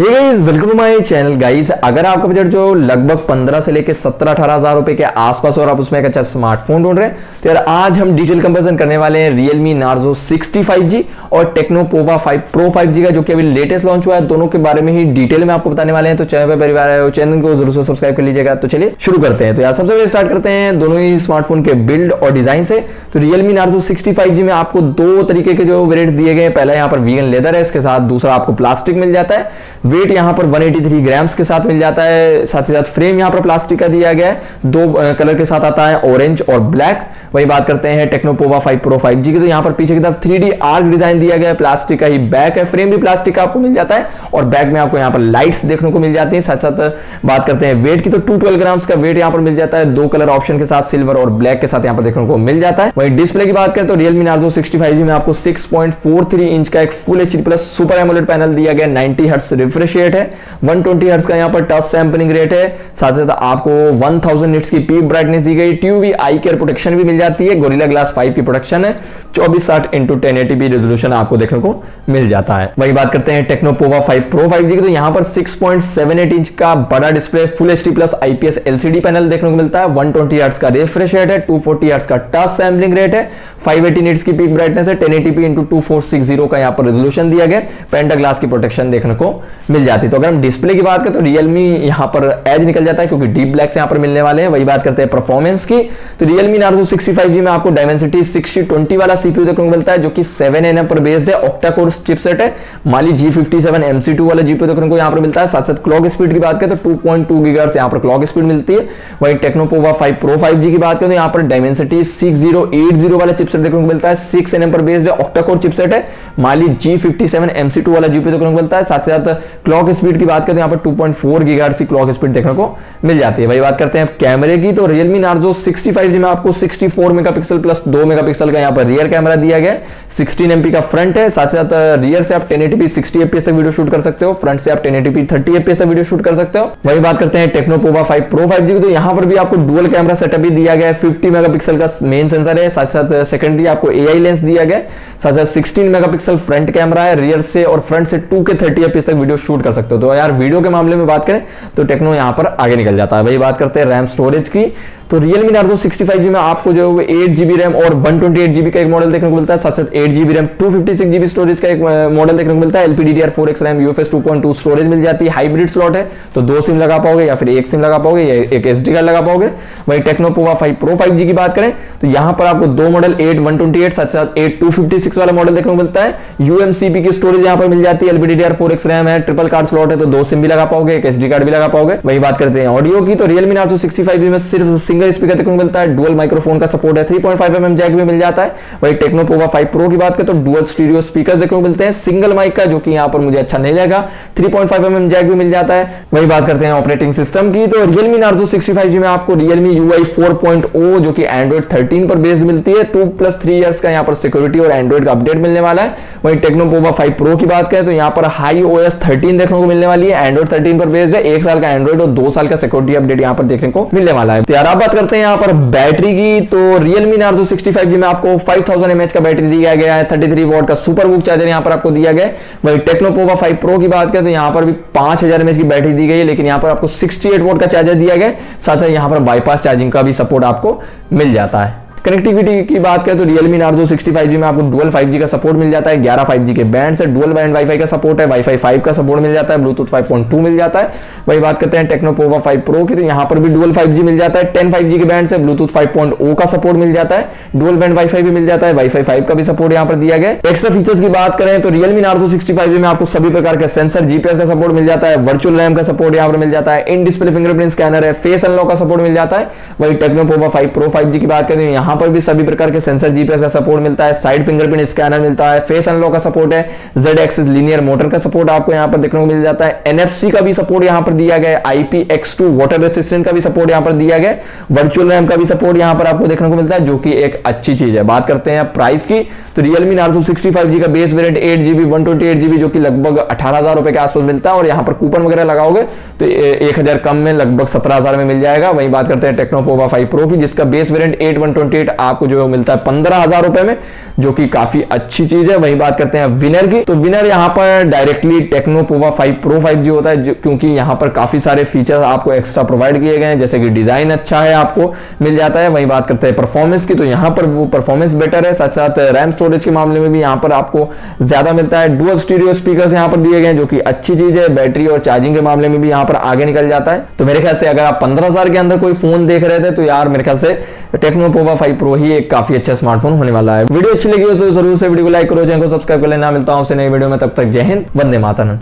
Welcome to my channel guys. अगर आपका budget जो लगभग 15 से लेकर 17-18 हज़ार रुपए के आसपास और आप उसमें एक अच्छा स्मार्टफोन ढूंढ रहे हैं तो यार आज हम डिटेल कंपैरिजन करने वाले हैं Realme Narzo 60 5G और Tecno Pova 5 Pro 5G का, जो कि अभी लेटेस्ट लॉन्च हुआ है। दोनों के बारे में ही डिटेल में आपको बताने वाले हैं। तो चैनल पर परिवार है चैनल को जरूर से सब्सक्राइब कर लीजिएगा। तो चलिए शुरू करते हैं। तो यार सबसे पहले स्टार्ट करते हैं दोनों ही स्मार्टफोन के बिल्ड और डिजाइन से। तो Realme Narzo 60 5G में आपको दो तरीके के जो वेरिएंट दिए गए, पहला यहाँ पर वीगन लेदर है, इसके साथ दूसरा आपको प्लास्टिक मिल जाता है। वेट यहाँ पर 183 ग्राम्स के साथ मिल जाता है। साथ ही साथ फ्रेम यहाँ पर प्लास्टिक का दिया गया है, दो कलर के साथ आता है, ऑरेंज और ब्लैक। वही बात करते हैं Tecno Pova 5 Pro 5G की, तो यहाँ पर पीछे की तरफ 3D आर्क डिजाइन दिया गया है, प्लास्टिक का ही बैक है, फ्रेम भी प्लास्टिक का आपको मिल जाता है और बैक में आपको यहाँ पर लाइट्स देखने को मिल जाती है। साथ साथ बात करते हैं वेट की, तो 212 ग्राम्स का वेट यहाँ पर मिल जाता है, दो कलर ऑप्शन के साथ सिल्वर और ब्लैक के साथ यहाँ पर देखने को मिल जाता है। वही डिस्प्ले की बात करें तो Realme Narzo 60 5G में आपको 6.43 इंच का एक full HD plus super AMOLED panel दिया गया, 90 हर्ट्ज रिफ्रेश रेट है, 120 हर्ट्ज का यहाँ पर टच सैंपलिंग रेट है। साथ साथ आपको 1000 निट्स की पीक ब्राइटनेस दी गई, टीवी आई केयर प्रोटेक्शन भी मिल जाती है, गोरिल्ला ग्लास 5 की प्रोटेक्शन है, 2460x1080p रेजोल्यूशन आपको देखने को मिल जाता है। वही बात करते हैं Tecno Pova 5 Pro 5G की, तो यहाँ पर 6.78 इंच का बड़ा display, full HD plus IPS LCD panel देखने को मिलता है, 120 हर्ट्ज का रिफ्रेश रेट है, 240 हर्ट्ज का टच सैंपलिंग रेट है, 580 निट्स की पीक ब्राइटनेस है, 1080p x2460 का यहाँ पर रेजोल्यूशन दिया गया, पेंटाग्लास की प्रोटेक्शन देखने को मिल जाती है। तो अगर हम डिस्प्ले की बात करें तो Realme यहाँ पर एज निकल जाता है क्योंकि डीप ब्लैक्स यहाँ पर मिलने वाले हैं। वही बात करते हैं परफॉर्मेंस की, तो Realme Narzo 60 5G में आपको Dimensity 6020 वाला CPU देखने को मिलता है, जो कि 7nm पर बेस्ड है, ऑक्टा कोर चिपसेट है, Mali G57 MC2 वाला जीपीयू देखने को यहाँ पर मिलता है। साथ साथ क्लॉक स्पीड की बात करें तो 2.2 GHz यहाँ पर क्लॉक स्पीड मिलती है। वही Tecno Pova 5 Pro 5G की बात करें तो यहाँ पर Dimensity 6080 वाला चिपसेट देखने को मिलता है, 6nm पर बेस्ड है, ऑक्टा कोर चिपसेट है, Mali G57 MC2 वाला जीपीयू देखने को मिलता है। साथ साथ क्लॉक स्पीड की बात करें तो यहाँ पर 2.4 GHz की क्लॉक स्पीड देखने को मिल जाती है। वही बात करते हैं कैमरे की, तो Realme Narzo 60 5G में आपको 64 मेगापिक्सल प्लस 2 मेगापिक्सल का यहाँ पर रियर कैमरा दिया गया है, 16MP का फ्रंट है। साथ साथ रियर से आप 1080p 60fps तक वीडियो शूट कर सकते हो, फ्रंट से आप 1080p 30fps तक वीडियो शूट कर सकते हो। वही बात करते हैं Tecno Pova 5 Pro 5G की, तो यहाँ पर भी आपको डुअल कैमरा सेटअप भी दिया गया है, 50 मेगापिक्सल का मेन सेंसर है, साथ साथ सेकेंडरी आपको AI लेंस दिया गया है, साथ साथ 16 मेगापिक्सल फ्रंट कैमरा है, रियर से और फ्रंट से 2K 30fps तक वीडियो शूट कर सकते हो। तो यार वीडियो के मामले में बात करें तो Tecno यहाँ पर आगे निकल जाता है। वही बात करते हैं रैम स्टोरेज की, तो Realme Narzo 60 5G में आपको जो 8GB रैम और 128GB का एक मॉडल देखने को मिलता है, साथ साथ 8GB रैम 256GB स्टोरेज का एक मॉडल देखने को मिलता है, LPDDR4X रैम, UFS 2.2 स्टोरेज मिल जाती है, हाइब्रिड स्लॉट है, तो 2 सिम लगा पाओगे या फिर 1 सिम लगा पाओगे या एक SD कार्ड लगा पाओगे। वही Tecno Pova 5 Pro 5G की बात करें तो यहाँ पर आपको दो मॉडल 8128 साथ साथ 8256 वाला मॉडल देखने को मिलता है, UMCP की स्टोरेज यहाँ पर मिल जाती है, LPDDR4X रैम है, ट्रिपल कार्ड स्लॉट है, तो 2 सिम भी लगा पाओगे, एक SD कार्ड भी लगा पाओगे। वही बात करते हैं ऑडियो की, तो Realme Narzo 60 5G में सिर्फ सिंगल स्पीकर देखने को मिलता है, डुअल माइक्रोफोन का सपोर्ट है, 3.5mm जैक भी मिल जाता है। वही Tecno Pova 5 Pro की बात करें तो डुअल स्टीरियो स्पीकर्स देखने को मिलते हैं, सिंगल माइक का जो कि यहाँ पर मुझे अच्छा नहीं लगा, 3.5mm जैक भी मिल जाता है। वही बात करते हैं ऑपरेटिंग सिस्टम की, तो Realme Narzo 60 5G में आपको Realme UI 4.0 जो कि Android 13 पर बेस्ड मिलती है, 2+3 years का यहाँ पर सिक्योरिटी और Android का अपडेट मिलने वाला है। वही Tecno Pova 5 Pro की बात करें तो यहाँ पर हाई OS 13 देखने को मिलने वाली है, Android 13 पर बेस्ड है, 1 साल का Android और 2 साल का सिक्योरिटी अपडेट यहाँ पर देखने को मिलने वाला है। तो यार बात करते हैं यहाँ पर बैटरी की, तो Realme Narzo 60 5G में आपको 5000 mAh का बैटरी दिया गया है, 33 वॉट का सुपर बुक चार्जर यहाँ पर आपको दिया गया है। वही Tecno Pova 5 Pro की बात करें तो यहाँ पर भी 5000 mAh की बैटरी दी गई है, लेकिन यहाँ पर आपको 68 वॉट का चार्जर दिया गया है, साथ साथ यहाँ पर बाईपास चार्जिंग का भी सपोर्ट आपको मिल जाता है। कनेक्टिविटी की बात करें तो Realme Narzo 60 5G में आपको डुअल 5G का सपोर्ट मिल जाता है, 11 5G के बैंड से डुअल बैंड वाईफाई का सपोर्ट है, वाईफाई 5 का सपोर्ट मिल जाता है, ब्लूटूथ 5.2 मिल जाता है। वही बात करते हैं Tecno Pova 5 Pro की, तो यहाँ पर भी डुअल 5G मिल जाता है, 10 5G के बैंड से ब्लूटूथ 5.0 का सपोर्ट मिल जाता है, डुअल बैंड वाईफाई भी मिल जाता है, वाईफाई 5 का भी सपोर्ट यहाँ पर दिया गया। एक्स्ट्रा फीचर्स की बात करें तो Realme Narzo 60 5G में आपको सभी प्रकार के सेंसर, जीपीएस का सपोर्ट मिल जाता है, वर्चुअल रैम का सपोर्ट यहाँ पर मिल जाता है, इन डिस्प्ले फिंगरप्रिंट स्कैनर है, फेस अनलॉक का सपोर्ट मिल जाता है। वही Tecno Pova 5 Pro 5G की बात करें तो यहाँ पर भी सभी प्रकार के सेंसर, जीपीएस का सपोर्ट मिलता है, साइड फिंगरप्रिंट स्कैनर मिलता है, फेस अनलॉक का सपोर्ट है, Z एक्सिस लीनियर मोटर का सपोर्ट आपको यहाँ पर देखने को मिल जाता है, NFC का भी सपोर्ट यहाँ पर दिया गया है, IPX2 वाटर रेसिस्टेंट का भी सपोर्ट यहाँ पर दिया गया है, वर्चुअल रैम का भी सपोर्ट यहाँ पर आपको देखने को मिलता है, जो कि एक अच्छी चीज है। बात करते हैं प्राइस की, तो Realme Narzo 60 5G का बेस वेरिएंट 8GB 128GB जो कि लगभग 18,000 रुपए के आसपास मिलता है, और यहाँ पर कूपन वगैरह लगाओगे तो 1000 कम में लगभग 17,000 में मिल जाएगा। वही बात करते हैं Tecno Pova 5 Pro की, जिसका बेस वेरिएंट 8 128 सर्टिफिकेट आपको जो मिलता है 15,000 रुपए में, जो कि काफी अच्छी चीज है। वही बात करते हैं विनर की, तो विनर यहाँ पर directly Tecno Pova 5 pro 5G होता है, क्योंकि यहाँ पर काफी सारे फीचर्स आपको एक्स्ट्रा प्रोवाइड किए गए हैं, जैसे कि डिजाइन अच्छा है आपको मिल जाता है। वही बात करते हैं परफॉर्मेंस की, तो यहाँ पर वो परफॉर्मेंस बेटर है, साथ साथ रैम स्टोरेज के मामले में भी यहाँ पर आपको ज्यादा मिलता है। डुअल स्टीरियो स्पीकर्स यहाँ पर दिए गए हैं, जो कि अच्छी चीज है। बैटरी और चार्जिंग के मामले में भी यहाँ पर आगे निकल जाता है। तो मेरे ख्याल से अगर आप 15,000 के अंदर कोई फोन देख रहे थे तो यार मेरे ख्याल से टेक्नो पोवा 5 प्रो ही एक काफी अच्छा स्मार्टफोन होने वाला है। वीडियो अच्छी लगी हो तो जरूर से वीडियो को लाइक करो, चैनल को सब्सक्राइब कर लेना। मिलता हूं आपसे नई वीडियो में, तब तक जय हिंद, वंदे मातरम।